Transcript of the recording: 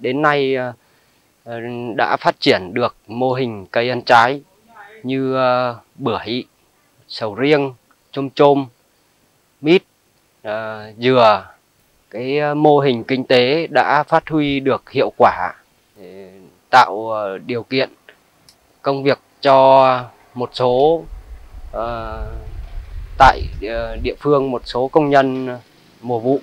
Đến nay đã phát triển được mô hình cây ăn trái như bưởi, sầu riêng, chôm chôm, mít, dừa. Cái mô hình kinh tế đã phát huy được hiệu quả, tạo điều kiện công việc cho một số tại địa phương, một số công nhân mùa vụ.